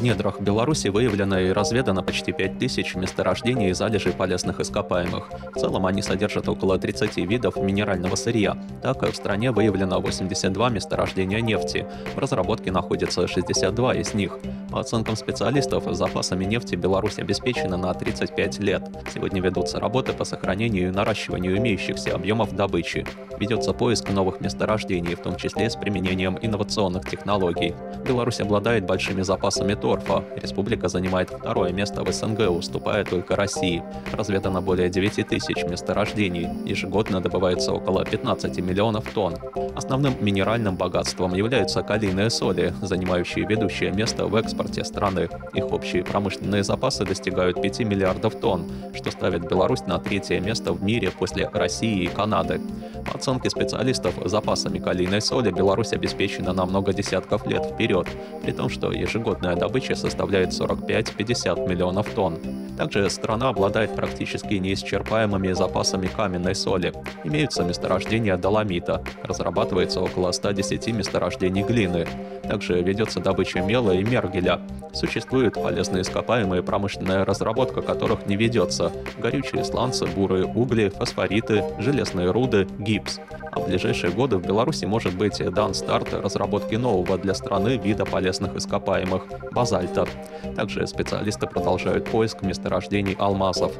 В недрах Беларуси выявлено и разведано почти 5000 месторождений и залежей полезных ископаемых. В целом они содержат около 30 видов минерального сырья. Так, в стране выявлено 82 месторождения нефти. В разработке находится 62 из них. По оценкам специалистов, запасами нефти Беларусь обеспечена на 35 лет. Сегодня ведутся работы по сохранению и наращиванию имеющихся объемов добычи. Ведется поиск новых месторождений, в том числе с применением инновационных технологий. Беларусь обладает большими запасами торфа. Республика занимает 2-е место в СНГ, уступая только России. Разведано более 9000 месторождений. Ежегодно добывается около 15 миллионов тонн. Основным минеральным богатством являются калийные соли, занимающие ведущее место в экспорте страны. Их общие промышленные запасы достигают 5 миллиардов тонн, что ставит Беларусь на 3-е место в мире после России и Канады. По оценке специалистов, запасами калийной соли Беларусь обеспечена на много десятков лет вперед, при том, что ежегодная добыча составляет 45-50 миллионов тонн. Также страна обладает практически неисчерпаемыми запасами каменной соли. Имеются месторождения доломита, разрабатывается около 110 месторождений глины. Также ведется добыча мела и мергеля. Существуют полезные ископаемые, промышленная разработка которых не ведется. Горючие сланцы, бурые угли, фосфориты, железные руды, гипс. А в ближайшие годы в Беларуси может быть дан старт разработки нового для страны вида полезных ископаемых – базальта. Также специалисты продолжают поиск месторождений алмазов.